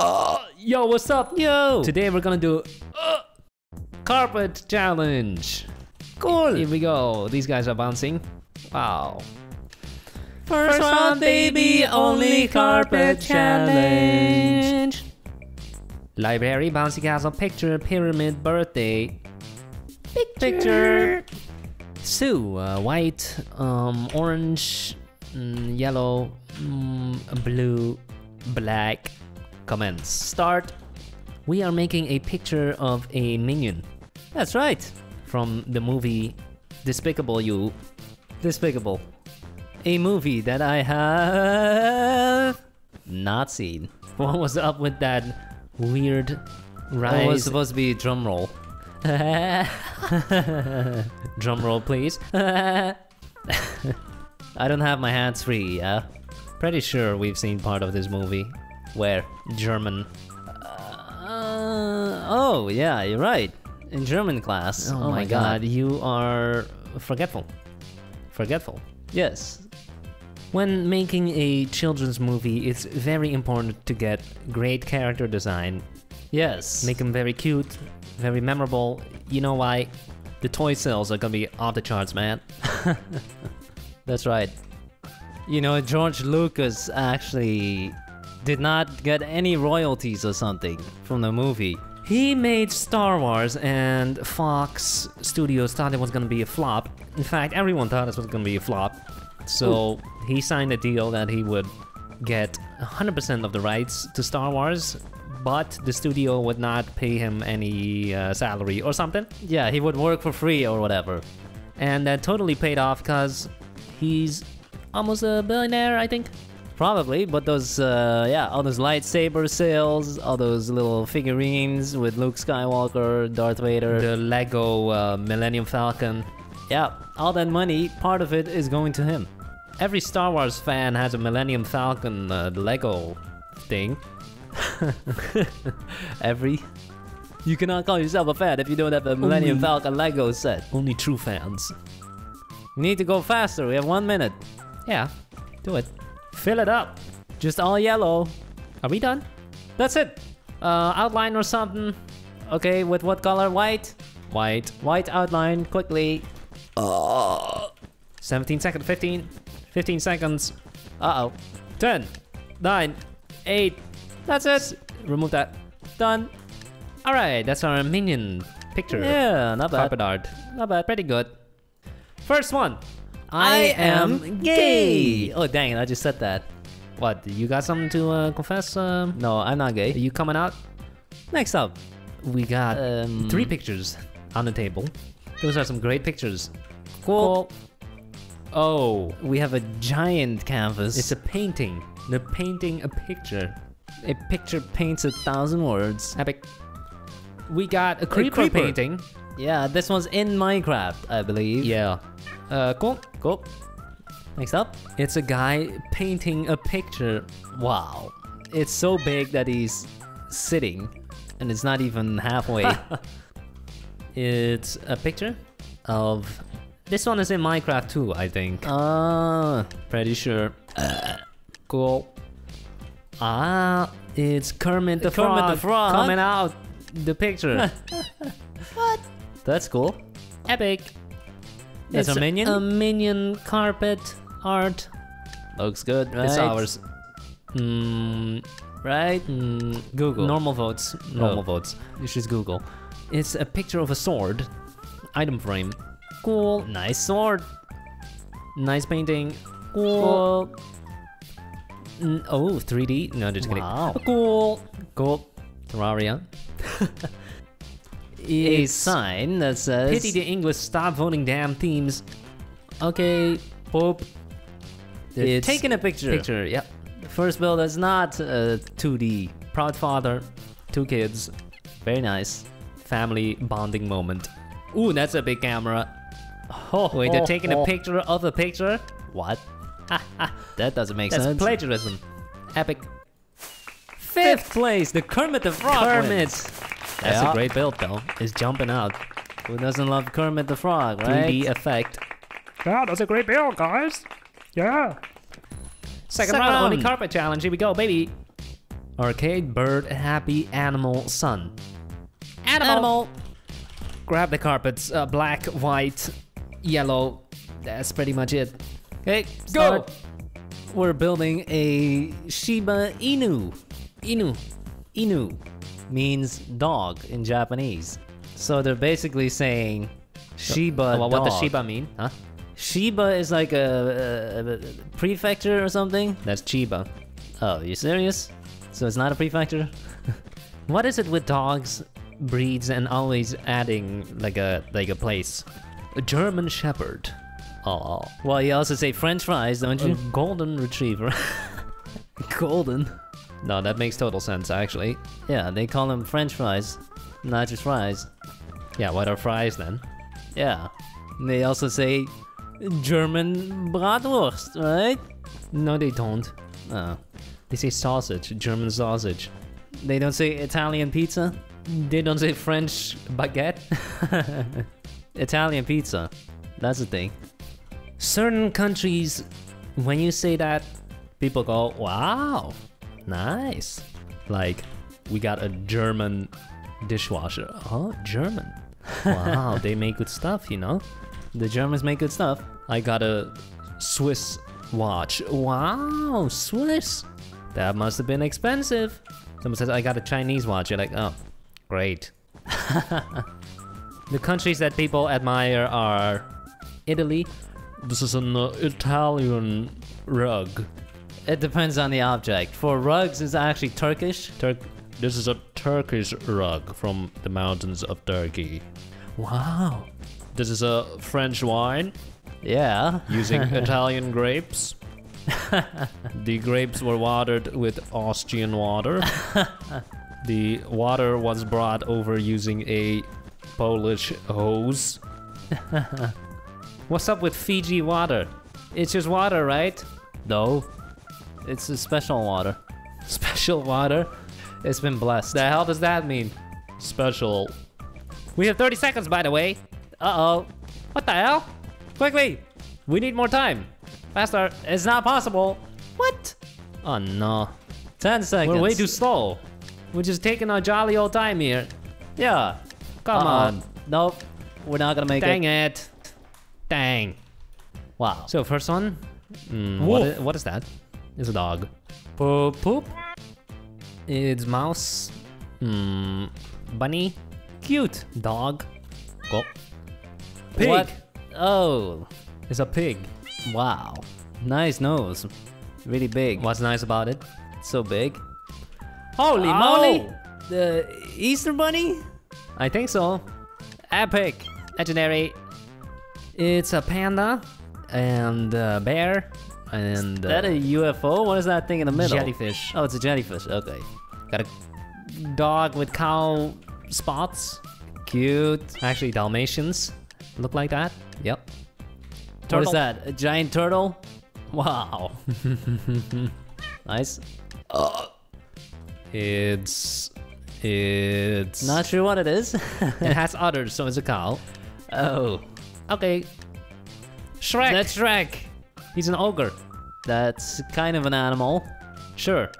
Yo, what's up? Yo! Today we're gonna do carpet challenge. Cool! Here we go. These guys are bouncing. Wow. First one, baby, only carpet challenge. Library, bouncy castle, picture, pyramid, birthday. Picture. So, white, orange, yellow, blue, black. Comments. Start. We are making a picture of a minion. That's right. From the movie Despicable You. Despicable. A movie that I have not seen. What was up with that weird rise? It was supposed to be a drum roll. Drum roll, please. I don't have my hands free, yeah? Pretty sure we've seen part of this movie. Where? German. Oh, yeah, you're right. In German class. Oh my god. You are forgetful. Forgetful. Yes. When making a children's movie, it's very important to get great character design. Yes. Make them very cute, very memorable. You know why? The toy sales are gonna be off the charts, man. That's right. You know, George Lucas actually did not get any royalties or something from the movie. He made Star Wars and Fox Studios thought it was gonna be a flop. In fact, everyone thought it was gonna be a flop. So he signed a deal that he would get 100% of the rights to Star Wars, but the studio would not pay him any salary or something. Yeah, he would work for free or whatever. And that totally paid off because he's almost a billionaire, I think. Probably, but those, yeah, all those lightsaber sales, all those little figurines with Luke Skywalker, Darth Vader, the Lego Millennium Falcon. Yeah, all that money, part of it is going to him. Every Star Wars fan has a Millennium Falcon Lego thing. Every. You cannot call yourself a fan if you don't have a Millennium Falcon Lego set. Only true fans. We need to go faster, we have 1 minute. Yeah, do it. Fill it up. Just all yellow. Are we done? That's it. Outline or something. Okay, with what color? White. White. White outline. Quickly. 17 seconds. 15. 15 seconds. Uh-oh. 10. 9. 8. That's it. Remove that. Done. Alright, that's our minion picture. Yeah, not bad. Carpet art. Not bad. Pretty good. First one. I am gay! Oh dang it, I just said that. What, you got something to confess? No, I'm not gay. Are you coming out? Next up, we got 3 pictures on the table. Those are some great pictures. Cool. Oh, we have a giant canvas. It's a painting. They're painting a picture. A picture paints 1,000 words. Epic. We got a creeper painting. Yeah, this one's in Minecraft, I believe. Yeah. Cool, cool. Next up, it's a guy painting a picture. Wow. It's so big that he's sitting and it's not even halfway. It's a picture of... This one is in Minecraft too, I think. Pretty sure. Cool. Ah, it's Kermit the Frog. Kermit the Frog coming out the picture. What? That's cool. Epic. That's a minion? A minion carpet art. Looks good, right? It's ours. Right? Google. Normal votes. Normal votes. It's just Google. It's a picture of a sword. Item frame. Cool. Nice sword. Nice painting. Cool. Oh, 3D? No, just kidding. Wow. Cool. Cool. Terraria. A sign that says pity the English, stop voting damn themes. Okay, Pope. It's taking a picture. Yep. First build is not 2D. Proud father, 2 kids. Very nice. Family bonding moment. Ooh, that's a big camera. Oh, wait, they're taking a picture of a picture? What? That doesn't make sense. That's plagiarism. Epic. 5th place, the Kermit the Frog. That's a great build though, is jumping out. Who doesn't love Kermit the Frog, right? 3D effect. Yeah, that's a great build, guys. Yeah. Second round, only carpet challenge, here we go, baby. Arcade, bird, happy, animal, sun. Animal! Animal. Grab the carpets, black, white, yellow. That's pretty much it. Okay, go! We're building a Shiba Inu. Inu means dog in Japanese. So they're basically saying Shiba dog. What does Shiba mean? Huh? Shiba is like a prefecture or something? That's Chiba. Oh, you serious? So it's not a prefecture? What is it with dogs, breeds, and always adding like a place? A German Shepherd. Oh. Well, you also say French fries, don't you? Golden Retriever. Golden? No, that makes total sense, actually. Yeah, they call them French fries, not just fries. Yeah, what are fries then? Yeah. They also say German Bratwurst, right? No, they don't. Oh. They say sausage, German sausage. They don't say Italian pizza. They don't say French baguette. Italian pizza. That's the thing. Certain countries, when you say that, people go, wow, nice. Like, we got a German dishwasher. Oh, German. Wow, they make good stuff, you know? The Germans make good stuff. I got a Swiss watch. Wow, Swiss. That must have been expensive. Someone says, I got a Chinese watch. You're like, oh, great. The countries that people admire are Italy. This is an Italian rug. It depends on the object. For rugs, it's actually Turkish. This is a Turkish rug from the mountains of Turkey. Wow. This is a French wine. Yeah. Using Italian grapes. The grapes were watered with Austrian water. The water was brought over using a Polish hose. What's up with Fiji water? It's just water, right? No. It's a special water. Special water? It's been blessed. The hell does that mean? Special. We have 30 seconds, by the way. Uh-oh. What the hell? Quickly! We need more time. Faster. It's not possible. What? Oh, no. 10 seconds. We're way too slow. We're just taking our jolly old time here. Yeah. Come on. Nope. We're not gonna make it. Dang it. Dang. Wow. So first one. What is that? It's a dog. Poop. Poop. It's mouse. Bunny. Cute. Dog. Go. Pig. What? Oh. It's a pig. Wow. Nice nose. Really big. What's nice about it? It's so big. Holy moly! The Easter Bunny? I think so. Epic. Legendary. It's a panda. And a bear. And is that a UFO? What is that thing in the middle? Jellyfish. Oh, it's a jellyfish. Okay. Got a dog with cow spots. Cute. Actually, Dalmatians look like that. Yep. Turtle. What is that? A giant turtle? Wow. Nice. It's... Not sure what it is. It has udders, so it's a cow. Oh. Okay. Shrek. That's Shrek. He's an ogre. That's kind of an animal. Sure.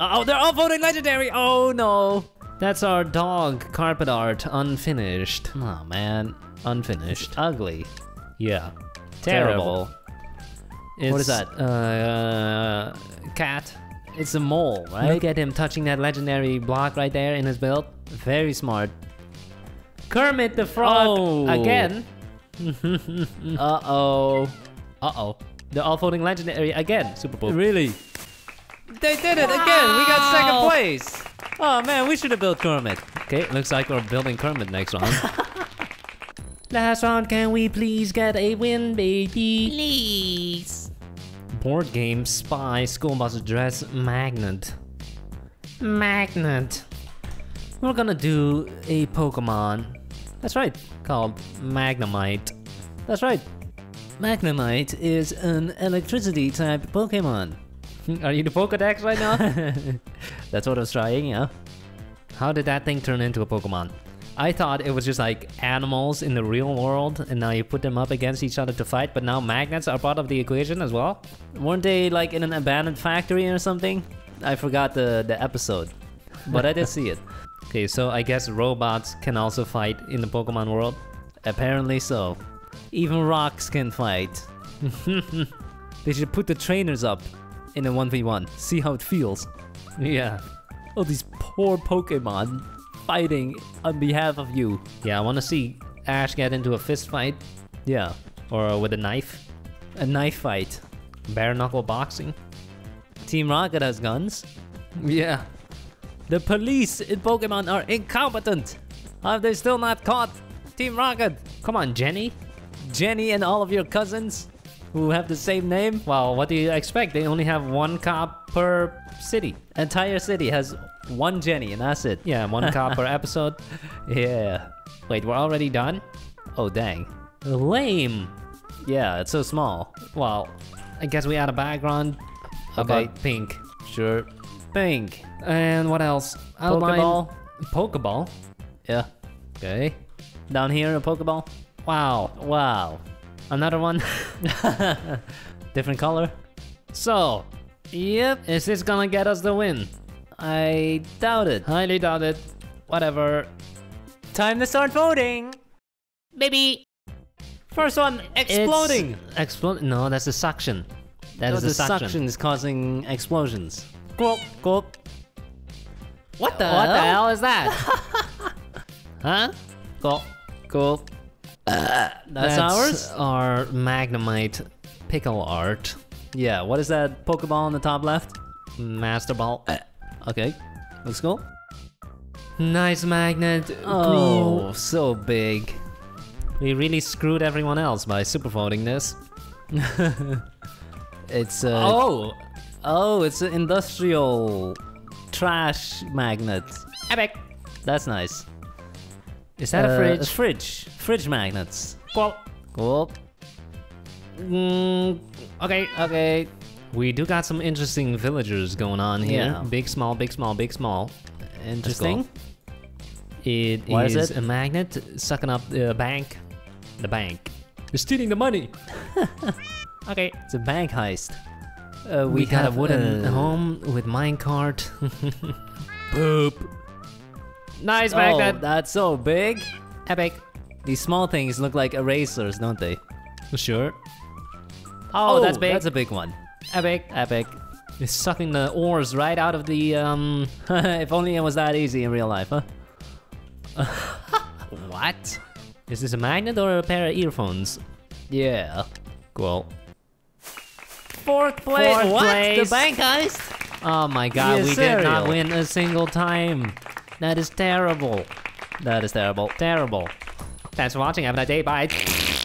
Oh, they're all voting legendary. Oh, no. That's our dog carpet art. Unfinished. Oh, man. Unfinished. It's ugly. Yeah. Terrible. What is that? Cat. It's a mole, right? Look at him touching that legendary block right there in his build. Very smart. Kermit the Frog again. Uh-oh. Uh-oh. They're all voting legendary again. Super Bowl. Really? They did it again. We got second place. Oh, man. We should have built Kermit. Okay. Looks like we're building Kermit next round. Last round. Can we please get a win, baby? Please. Board game, spy, school bus, dress, magnet. Magnet. We're gonna do a Pokemon. That's right. Called Magnemite. That's right. Magnemite is an electricity type Pokemon. Are you the Pokédex right now? That's what I was trying, yeah. How did that thing turn into a Pokemon? I thought it was just like animals in the real world, and now you put them up against each other to fight, but now magnets are part of the equation as well? Weren't they like in an abandoned factory or something? I forgot the episode, but I did see it. Okay, so I guess robots can also fight in the Pokemon world. Apparently so. Even rocks can fight. They should put the trainers up in a 1v1. See how it feels. Yeah. Oh, these poor Pokemon fighting on behalf of you. Yeah, I want to see Ash get into a fist fight. Yeah. Or with a knife. A knife fight. Bare knuckle boxing. Team Rocket has guns. Yeah. The police in Pokemon are incompetent. How have they still not caught Team Rocket? Come on, Jenny. Jenny and all of your cousins who have the same name? Well, what do you expect? They only have one cop per city. Entire city has one Jenny and that's it. Yeah, one cop per episode. Yeah. Wait, we're already done? Oh, dang. Lame. Yeah, it's so small. Well, I guess we had a background about pink. Sure. Pink. And what else? Pokeball. Pokeball? Yeah. Okay. Down here, a Pokeball. Wow. Wow. Another one. Different color. So, yep. Is this gonna get us the win? I doubt it. Highly doubt it. Whatever. Time to start voting. Baby. First one, exploding. No, that's a suction. That is a suction. The suction is causing explosions. Gulp, gulp. What the hell is that? Huh? Gulp, gulp. That's ours? Our Magnemite pickle art. Yeah, what is that Pokeball on the top left? Master Ball. Okay, let's go. Nice magnet. Oh, cool. So big. We really screwed everyone else by super voting this. It's a... Oh, it's an industrial trash magnet. Epic. That's nice. Is that a fridge? A fridge. Fridge magnets. Cool. Cool. Okay, okay. We do got some interesting villagers going on here. Yeah. Big, small, big, small, big, small. Interesting. What is it? A magnet sucking up the bank. The bank. It's stealing the money. Okay. It's a bank heist. We got a wooden home with minecart. Poop. Nice magnet. Oh, that's so big. Epic. These small things look like erasers, don't they? Sure. Oh, that's big. That's a big one. Epic. Epic. It's sucking the ores right out of the, If only it was that easy in real life, huh? What? Is this a magnet or a pair of earphones? Yeah. Cool. Fourth place. The bank heist? Oh my god, we did not win a single time. That is terrible. That is terrible. Terrible. Thanks for watching. Have a nice day. Bye.